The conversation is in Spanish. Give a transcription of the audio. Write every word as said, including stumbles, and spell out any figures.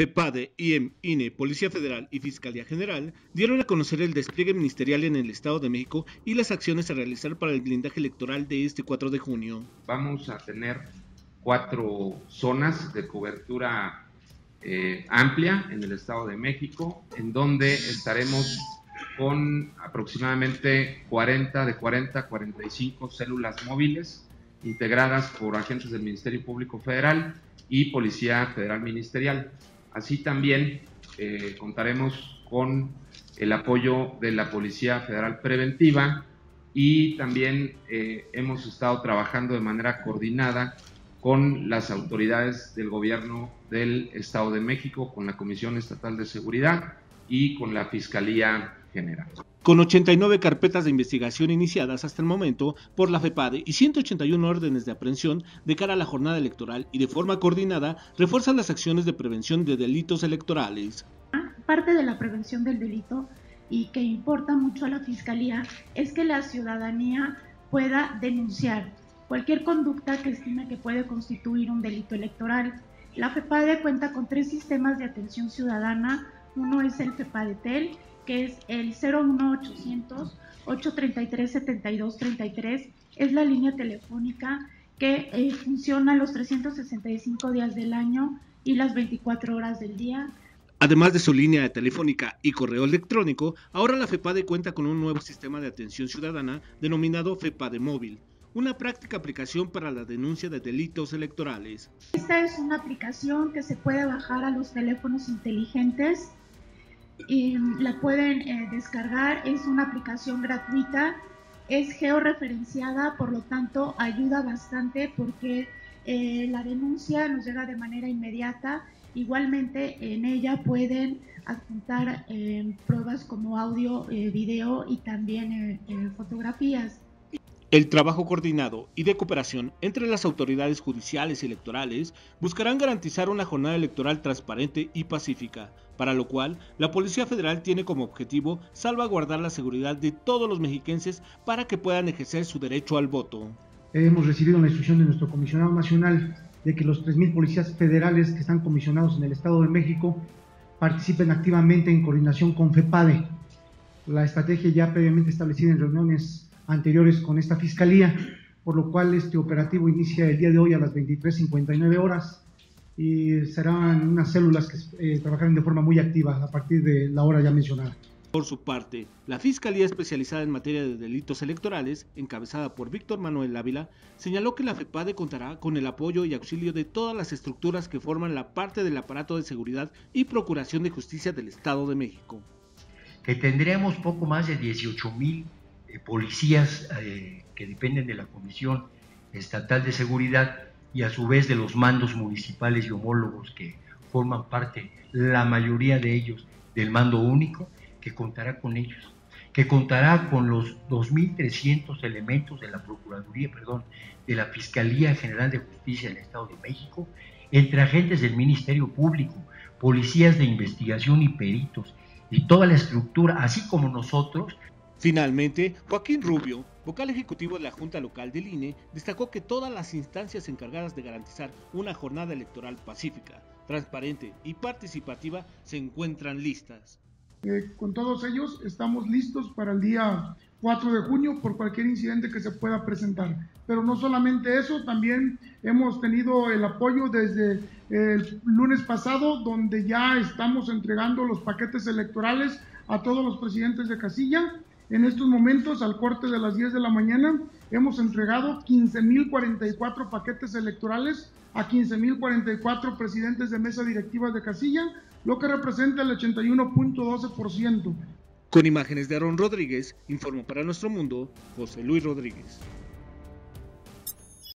FEPADE, I E E M, I N E, Policía Federal y Fiscalía General dieron a conocer el despliegue ministerial en el Estado de México y las acciones a realizar para el blindaje electoral de este cuatro de junio. Vamos a tener cuatro zonas de cobertura eh, amplia en el Estado de México, en donde estaremos con aproximadamente cuarenta, de cuarenta a cuarenta y cinco células móviles integradas por agentes del Ministerio Público Federal y Policía Federal Ministerial. Así también eh, contaremos con el apoyo de la Policía Federal Preventiva y también eh, hemos estado trabajando de manera coordinada con las autoridades del gobierno del Estado de México, con la Comisión Estatal de Seguridad y con la Fiscalía General. Con ochenta y nueve carpetas de investigación iniciadas hasta el momento por la FEPADE y ciento ochenta y uno órdenes de aprehensión de cara a la jornada electoral, y de forma coordinada refuerzan las acciones de prevención de delitos electorales. Parte de la prevención del delito, y que importa mucho a la Fiscalía, es que la ciudadanía pueda denunciar cualquier conducta que estime que puede constituir un delito electoral. La FEPADE cuenta con tres sistemas de atención ciudadana. Uno es el FEPADETEL, que es el cero uno ochocientos, ochocientos treinta y tres, setenta y dos treinta y tres, es la línea telefónica que eh, funciona los trescientos sesenta y cinco días del año y las veinticuatro horas del día. Además de su línea telefónica y correo electrónico, ahora la FEPADE cuenta con un nuevo sistema de atención ciudadana denominado FEPADE móvil, una práctica aplicación para la denuncia de delitos electorales. Esta es una aplicación que se puede bajar a los teléfonos inteligentes. Eh, la pueden eh, descargar, es una aplicación gratuita, es georreferenciada, por lo tanto ayuda bastante porque eh, la denuncia nos llega de manera inmediata. Igualmente en ella pueden adjuntar eh, pruebas como audio, eh, video y también eh, eh, fotografías. El trabajo coordinado y de cooperación entre las autoridades judiciales y electorales buscarán garantizar una jornada electoral transparente y pacífica, para lo cual la Policía Federal tiene como objetivo salvaguardar la seguridad de todos los mexiquenses para que puedan ejercer su derecho al voto. Hemos recibido la instrucción de nuestro comisionado nacional de que los tres mil policías federales que están comisionados en el Estado de México participen activamente en coordinación con FEPADE. La estrategia ya previamente establecida en reuniones anteriores con esta fiscalía, por lo cual este operativo inicia el día de hoy a las veintitrés cincuenta y nueve horas y serán unas células que eh, trabajarán de forma muy activa a partir de la hora ya mencionada. Por su parte, la Fiscalía Especializada en Materia de Delitos Electorales, encabezada por Víctor Manuel Ávila, señaló que la FEPADE contará con el apoyo y auxilio de todas las estructuras que forman la parte del aparato de seguridad y procuración de justicia del Estado de México. Que tendremos poco más de dieciocho mil policías eh, que dependen de la Comisión Estatal de Seguridad y a su vez de los mandos municipales y homólogos que forman parte, la mayoría de ellos, del mando único, que contará con ellos, que contará con los dos mil trescientos elementos de la Procuraduría, perdón, de la Fiscalía General de Justicia del Estado de México, entre agentes del Ministerio Público, policías de investigación y peritos, y toda la estructura, así como nosotros. Finalmente, Joaquín Rubio, vocal ejecutivo de la Junta Local del I N E, destacó que todas las instancias encargadas de garantizar una jornada electoral pacífica, transparente y participativa se encuentran listas. Eh, con todos ellos estamos listos para el día cuatro de junio por cualquier incidente que se pueda presentar. Pero no solamente eso, también hemos tenido el apoyo desde el lunes pasado, donde ya estamos entregando los paquetes electorales a todos los presidentes de casilla. En estos momentos, al corte de las diez de la mañana, hemos entregado quince mil cuarenta y cuatro paquetes electorales a quince mil cuarenta y cuatro presidentes de mesa directiva de casilla, lo que representa el ochenta y uno punto doce por ciento. Con imágenes de Aarón Rodríguez, informó para Nuestro Mundo, José Luis Rodríguez.